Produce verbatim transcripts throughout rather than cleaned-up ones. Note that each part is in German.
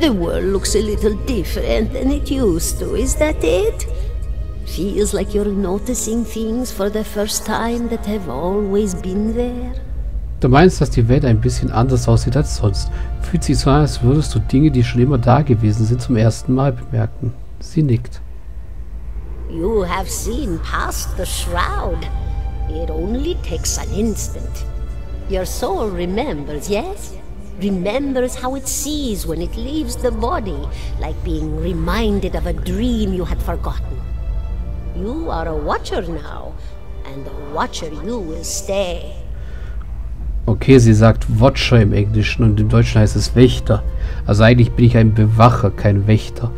The world looks a little different than it used to, is that it? Feels like you're noticing things for the first time that have always been there. Du meinst, dass die Welt ein bisschen anders aussieht als sonst. Fühlt sich so an, als würdest du Dinge, die schon immer da gewesen sind, zum ersten Mal bemerken. Sie nickt. You have seen past the shroud. It only takes an instant. Your soul remembers, yes? Remembers how it sees when it leaves the body, like being reminded of a dream you had forgotten. You are a watcher now, and a watcher you will stay. Okay, sie sagt Watcher im Englischen und im Deutschen heißt es Wächter. Also eigentlich bin ich ein Bewacher, kein Wächter.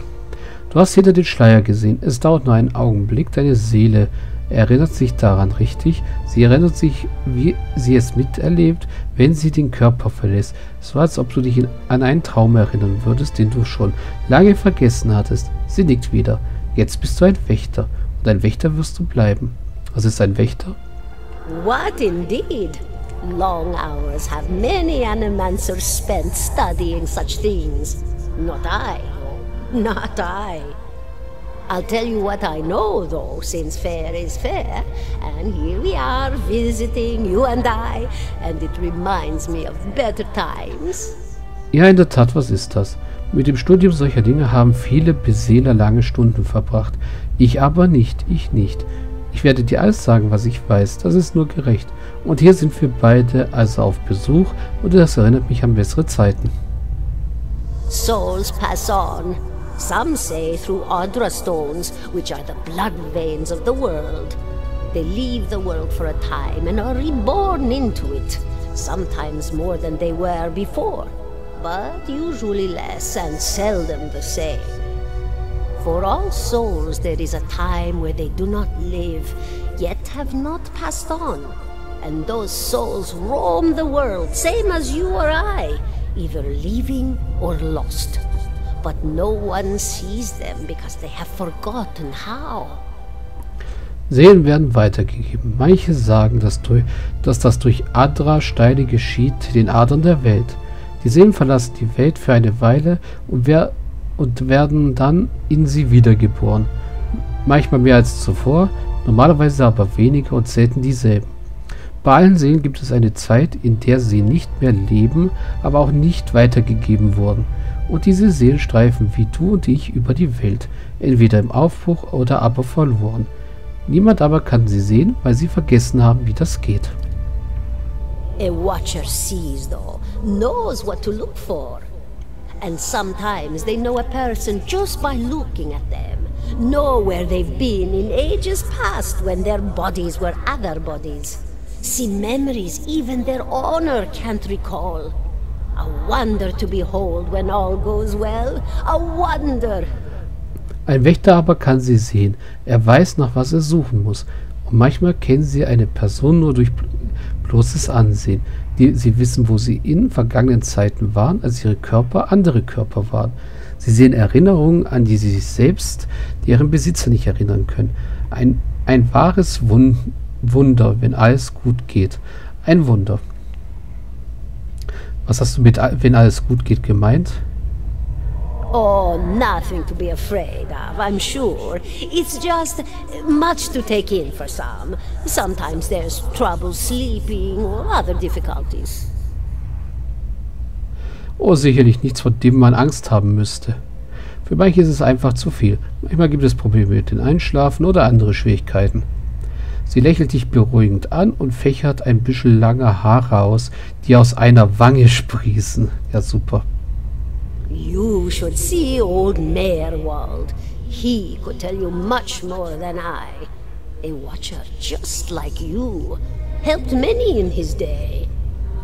Du hast hinter den Schleier gesehen. Es dauert nur einen Augenblick. Deine Seele erinnert sich daran, richtig? Sie erinnert sich, wie sie es miterlebt, wenn sie den Körper verlässt. Es war, als ob du dich an einen Traum erinnern würdest, den du schon lange vergessen hattest. Sie nickt wieder. Jetzt bist du ein Wächter. Und ein Wächter wirst du bleiben. Was ist ein Wächter? What indeed? Long hours have many animancers spent studying such things. Not I. Not I. I'll tell you what I know, though, since fair is fair, and here we are visiting, you and I, and it reminds me of better times. Ja, in der Tat, was ist das? Mit dem Studium solcher Dinge haben viele Beseeler lange Stunden verbracht. Ich aber nicht, ich nicht. Ich werde dir alles sagen, was ich weiß, das ist nur gerecht. Und hier sind wir beide also auf Besuch, und das erinnert mich an bessere Zeiten. Souls pass on. Some say through Audra stones, which are the blood veins of the world. They leave the world for a time and are reborn into it, sometimes more than they were before, but usually less and seldom the same. For all souls there is a time where they do not live, yet have not passed on, and those souls roam the world, same as you or I, either living or lost. But no one sees them because they have forgotten how. Seelen werden weitergegeben. Manche sagen, dass, durch, dass das durch Adra-Steine geschieht, den Adern der Welt. Die Seelen verlassen die Welt für eine Weile und, wer, und werden dann in sie wiedergeboren. Manchmal mehr als zuvor, normalerweise aber weniger und selten dieselben. Bei allen Seelen gibt es eine Zeit, in der sie nicht mehr leben, aber auch nicht weitergegeben wurden. Und diese Seelen streifen wie du und ich über die Welt, entweder im Aufbruch oder aber verloren. Niemand aber kann sie sehen, weil sie vergessen haben, wie das geht. A watcher sees though, knows what to look for. And sometimes they know a person just by looking at them, know where they've been in ages past when their bodies were other bodies. See memories even their honor can't recall. A wonder to behold when all goes well. A wonder. Ein Wächter aber kann sie sehen. Er weiß, nach was er suchen muss. Und manchmal kennen sie eine Person nur durch bloßes Ansehen. Die, sie wissen, wo sie in vergangenen Zeiten waren, als ihre Körper andere Körper waren. Sie sehen Erinnerungen, an die sie sich selbst, deren Besitzer nicht erinnern können. Ein, ein wahres Wund- Wunder, wenn alles gut geht. Ein Wunder. Was hast du mit, wenn alles gut geht, gemeint? Oh, nothing to be afraid of, I'm sure. It's just much to take in for some. Sometimes there's trouble sleeping or other difficulties. Oh, sicherlich nichts, vor dem man Angst haben müsste. Für manche ist es einfach zu viel. Manchmal gibt es Probleme mit dem Einschlafen oder andere Schwierigkeiten. Sie lächelt dich beruhigend an und fächert ein bisschen lange Haare aus, die aus einer Wange sprießen. Ja, super. You should see old Maerwald. He could tell you much more than I. A watcher just like you. Helped many in his day.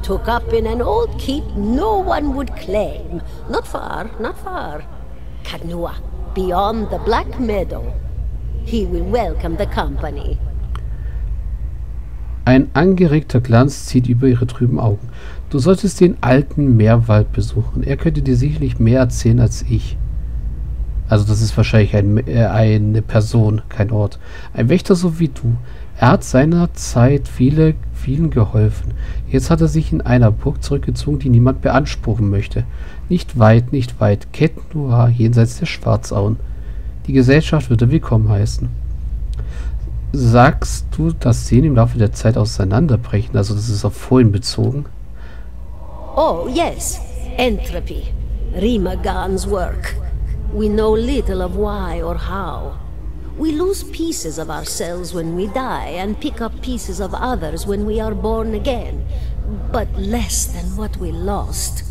Took up in an old keep no one would claim. Not far, not far. Caed Nua, beyond the Black Meadow. He will welcome the company. Ein angeregter Glanz zieht über ihre trüben Augen. Du solltest den alten Maerwald besuchen. Er könnte dir sicherlich mehr erzählen als ich. Also das ist wahrscheinlich ein, äh, eine Person, kein Ort. Ein Wächter so wie du. Er hat seinerzeit viele, vielen geholfen. Jetzt hat er sich in einer Burg zurückgezogen, die niemand beanspruchen möchte. Nicht weit, nicht weit. Caed Nua, jenseits der Schwarzauen. Die Gesellschaft würde willkommen heißen. Sagst du, dass Szenen im Laufe der Zeit auseinanderbrechen? Also das ist auf vorhin bezogen. Oh, yes. Entropy. Riemann's work. We know little of why or how. We lose pieces of ourselves when we die and pick up pieces of others when we are born again, but less than what we lost.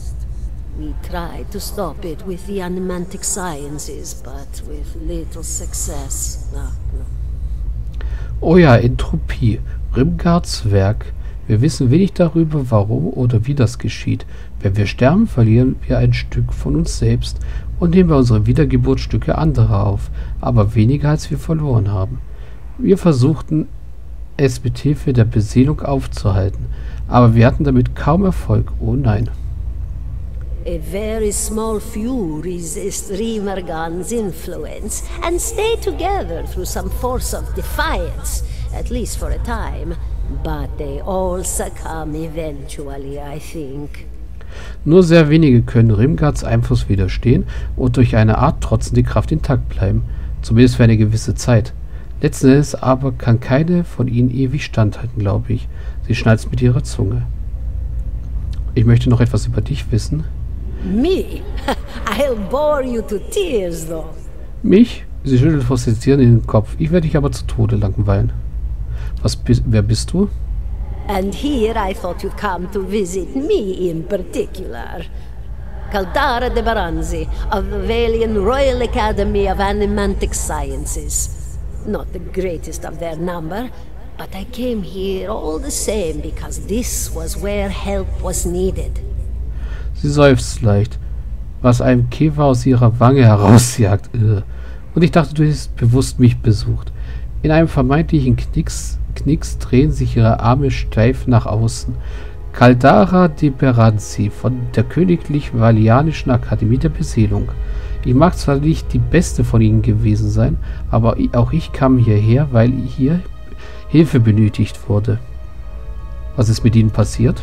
We tried to stop it with the animantic sciences, but with little success. No, no. Oh ja, Entropie. Rimgards Werk. Wir wissen wenig darüber, warum oder wie das geschieht. Wenn wir sterben, verlieren wir ein Stück von uns selbst und nehmen bei unserer Wiedergeburt Stücke anderer auf, aber weniger als wir verloren haben. Wir versuchten es mit Hilfe der Beseelung aufzuhalten, aber wir hatten damit kaum Erfolg. Oh nein. A very small few resist Riemergan's influence and stay together through some force of defiance, at least for a time. But they all succumb eventually, I think. Nur sehr wenige können Rimgards Einfluss widerstehen und durch eine Art trotzende Kraft intakt bleiben, zumindest für eine gewisse Zeit. Letzten Endes aber kann keine von ihnen ewig standhalten, glaube ich. Sie schnalzt mit ihrer Zunge. Ich möchte noch etwas über dich wissen. Me? I'll bore you to tears, though. Mich? Sie schüttelt frustriert in den Kopf. Ich werde dich aber zu Tode langweilen. Was bist, wer bist du? And here I thought you'd come to visit me in particular. Caldara de Berranzi of the Valian Royal Academy of Animantic Sciences. Not the greatest of their number, but I came here all the same because this was where help was needed. Sie seufzt leicht, was einem Käfer aus ihrer Wange herausjagt. Und ich dachte, du hättest bewusst mich besucht. In einem vermeintlichen Knicks, Knicks drehen sich ihre Arme steif nach außen. Caldara de Berranzi von der Königlich Valianischen Akademie der Beseelung. Ich mag zwar nicht die beste von ihnen gewesen sein, aber auch ich kam hierher, weil hier Hilfe benötigt wurde. Was ist mit ihnen passiert?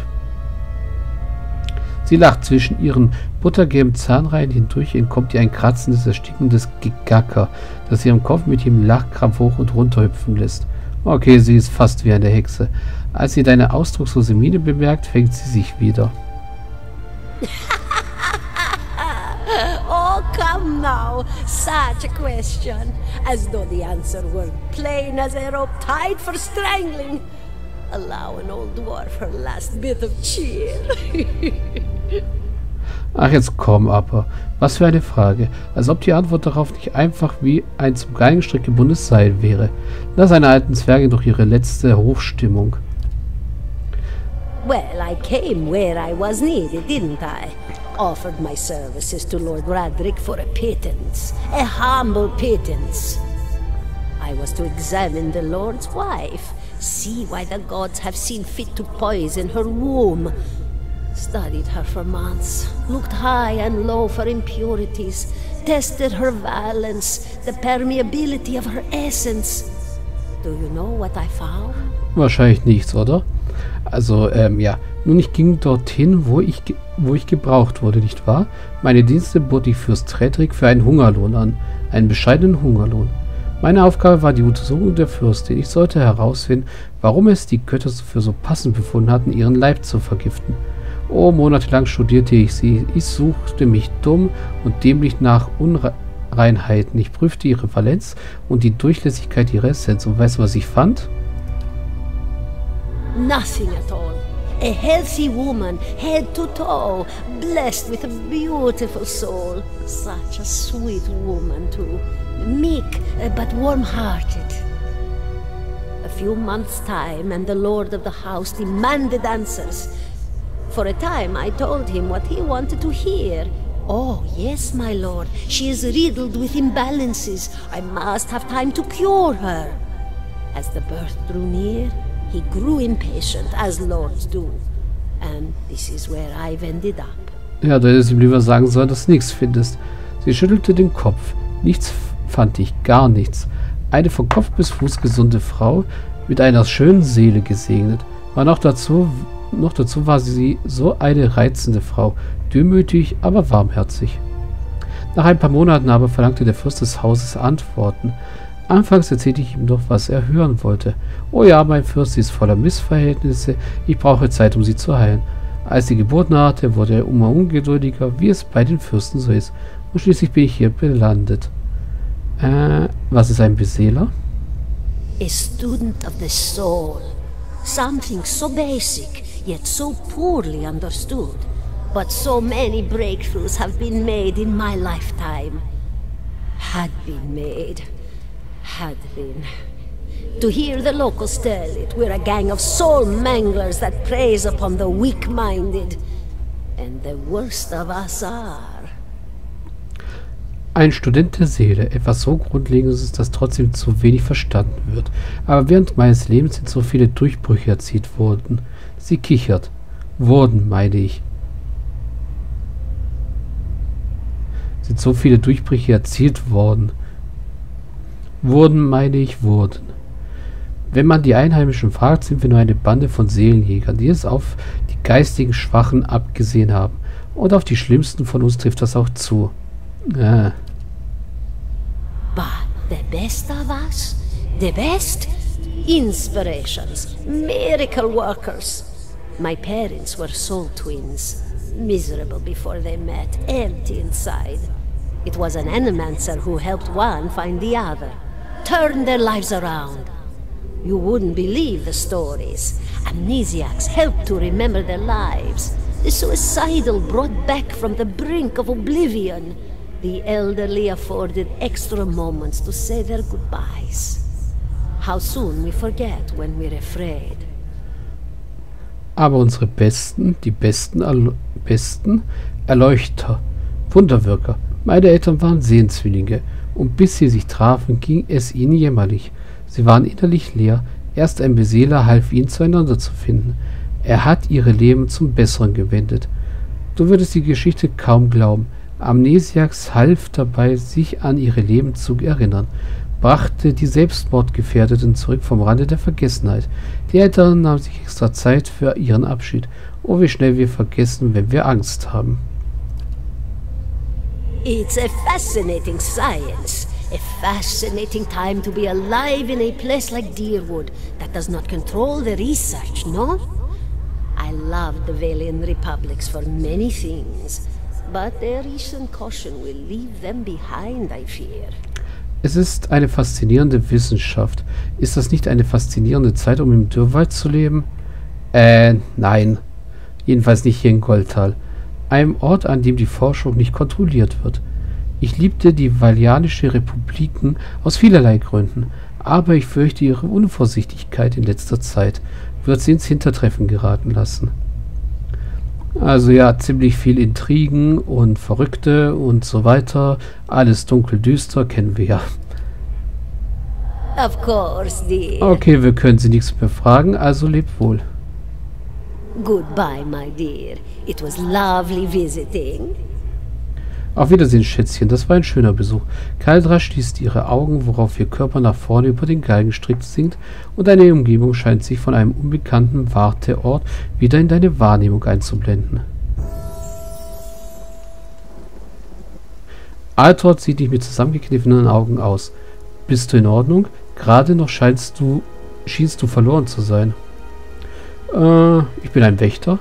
Sie lacht. Zwischen ihren buttergelben Zahnreihen hindurch entkommt ihr ein kratzendes, erstickendes Gegacker, das ihren Kopf mit ihrem Lachkrampf hoch und runter hüpfen lässt. Okay, sie ist fast wie eine Hexe. Als sie deine ausdruckslose Miene bemerkt, fängt sie sich wieder. Oh, come now. Such a question. As though the answer were plain as a rope tied for strangling. Allow an old dwarf her last bit of cheer. Ach, jetzt komm, aber. Was für eine Frage. Als ob die Antwort darauf nicht einfach wie ein zum Galgenstrick gebundenes Seil wäre. Lass einer alten Zwerge durch ihre letzte Hochstimmung. Well, I came where I was needed, didn't I? Offered my services to Lord Raedric for a pittance. A humble pittance. I was to examine the Lord's wife. See why the gods have seen fit to poison her womb. Studied her for months, looked high and low for impurities, tested her valence, the permeability of her essence. Do you know what I found? Wahrscheinlich nichts, oder? Also, ähm, ja. Nun, ich ging dorthin, wo ich, wo ich gebraucht wurde, nicht wahr? Meine Dienste bot ich Fürst Raedric für einen Hungerlohn an. Einen bescheidenen Hungerlohn. Meine Aufgabe war die Untersuchung der Fürstin. Ich sollte herausfinden, warum es die Götter für so passend befunden hatten, ihren Leib zu vergiften. Oh, monatelang studierte ich sie. Ich suchte mich dumm und dämlich nach Unreinheiten. Ich prüfte ihre Valenz und die Durchlässigkeit ihrer Essenz. Und weißt du, was ich fand? Nothing at all. A healthy woman, head to toe, blessed with a beautiful soul. Such a sweet woman too. Meek, but warm-hearted. A few months' time, and the lord of the house demanded answers. For a time, I told him what he wanted to hear. Oh, yes, my lord, she is riddled with imbalances. I must have time to cure her. As the birth drew near, he grew impatient, as lords do. And this is where I've ended up. Ja, du hättest ihm lieber sagen sollen, dass du nichts findest. Sie schüttelte den Kopf. Nichts fand ich, gar nichts. Eine von Kopf bis Fuß gesunde Frau, mit einer schönen Seele gesegnet. War noch dazu, noch dazu war sie so eine reizende Frau, demütig, aber warmherzig. Nach ein paar Monaten aber verlangte der Fürst des Hauses Antworten. Anfangs erzählte ich ihm doch, was er hören wollte. Oh ja, mein Fürst, sie ist voller Missverhältnisse, ich brauche Zeit, um sie zu heilen. Als die Geburt nahte, wurde er immer ungeduldiger, wie es bei den Fürsten so ist. Und schließlich bin ich hier belandet. Äh, was ist ein Beseeler? A student of the soul. Something so basic, yet so poorly understood. But so many breakthroughs have been made in my lifetime. Had been made. Had been. To hear the locals tell it, we're a gang of soul manglers that preys upon the weak-minded. And the worst of us are. Ein Student der Seele, etwas so Grundlegendes, dass trotzdem zu wenig verstanden wird. Aber während meines Lebens sind so viele Durchbrüche erzielt worden. Sie kichert. Wurden, meine ich. Sind so viele Durchbrüche erzielt worden. Wurden, meine ich, wurden. Wenn man die Einheimischen fragt, sind wir nur eine Bande von Seelenjägern, die es auf die geistigen Schwachen abgesehen haben. Und auf die Schlimmsten von uns trifft das auch zu. Ja. But the best of us, the best inspirations, miracle workers. My parents were soul twins, miserable before they met, empty inside. It was an animancer who helped one find the other, turned their lives around. You wouldn't believe the stories. Amnesiacs helped to remember their lives. The suicidal brought back from the brink of oblivion. The elderly afforded extra moments to say their goodbyes. How soon we forget when we're afraid. Aber unsere Besten, die Besten, Erl- Besten, Erleuchter, Wunderwirker. Meine Eltern waren Sehenzwillinge, und bis sie sich trafen, ging es ihnen jämmerlich. Sie waren innerlich leer, erst ein Beseeler half ihnen zueinander zu finden. Er hat ihre Leben zum Besseren gewendet. Du würdest die Geschichte kaum glauben. Amnesiacs half dabei, sich an ihre Leben zu erinnern, brachte die Selbstmordgefährdeten zurück vom Rande der Vergessenheit. Die Eltern nahmen sich extra Zeit für ihren Abschied. Oh, wie schnell wir vergessen, wenn wir Angst haben. It's a fascinating science, a fascinating time to be alive in a place like Deerwood that does not control the research, no? I loved the Valian Republics for many things, but their recent caution will leave them behind, I fear. Es ist eine faszinierende Wissenschaft. Ist das nicht eine faszinierende Zeit, um im Dürrwald zu leben? Äh, nein. Jedenfalls nicht hier in Goldtal. Einem Ort, an dem die Forschung nicht kontrolliert wird. Ich liebte die Valianische Republiken aus vielerlei Gründen, aber ich fürchte ihre Unvorsichtigkeit in letzter Zeit wird sie ins Hintertreffen geraten lassen. Also ja, ziemlich viel Intrigen und Verrückte und so weiter. Alles dunkel, düster, kennen wir ja. Of course, dear. Okay, wir können sie nichts mehr fragen, also lebt wohl. Goodbye, my dear. It was lovely visiting. Auf Wiedersehen, Schätzchen. Das war ein schöner Besuch. Caldara schließt ihre Augen, worauf ihr Körper nach vorne über den Galgenstrick sinkt und deine Umgebung scheint sich von einem unbekannten Warteort wieder in deine Wahrnehmung einzublenden. Altor sieht dich mit zusammengekniffenen Augen aus. Bist du in Ordnung? Gerade noch scheinst du, schienst du verloren zu sein. Ich bin ein Wächter.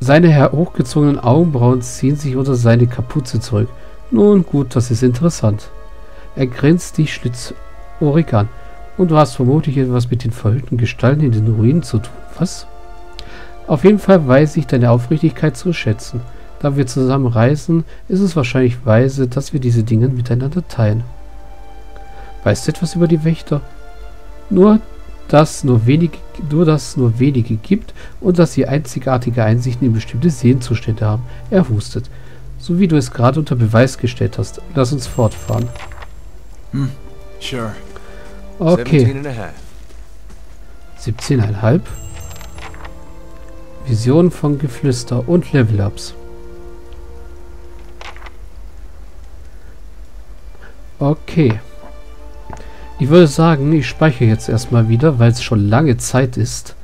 Seine hochgezogenen Augenbrauen ziehen sich unter seine Kapuze zurück. Nun gut, das ist interessant. Er grinst dich schlitzohrig an. Und du hast vermutlich etwas mit den verhüllten Gestalten in den Ruinen zu tun. Was? Auf jeden Fall weiß ich deine Aufrichtigkeit zu schätzen. Da wir zusammen reisen, ist es wahrscheinlich weise, dass wir diese Dinge miteinander teilen. Weißt du etwas über die Wächter? Nur dass nur wenige, nur dass nur wenige gibt und dass sie einzigartige Einsichten in bestimmte Sehenzustände haben. Er hustet. So wie du es gerade unter Beweis gestellt hast. Lass uns fortfahren. Hm. Sure. Okay. siebzehn Komma fünf. Vision von Geflüster und Level-Ups. Okay. Ich würde sagen, ich speichere jetzt erstmal wieder, weil es schon lange Zeit ist.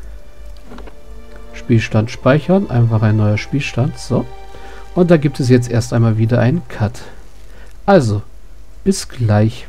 Spielstand speichern, einfach ein neuer Spielstand, so. Und da gibt es jetzt erst einmal wieder einen Cut. Also, bis gleich.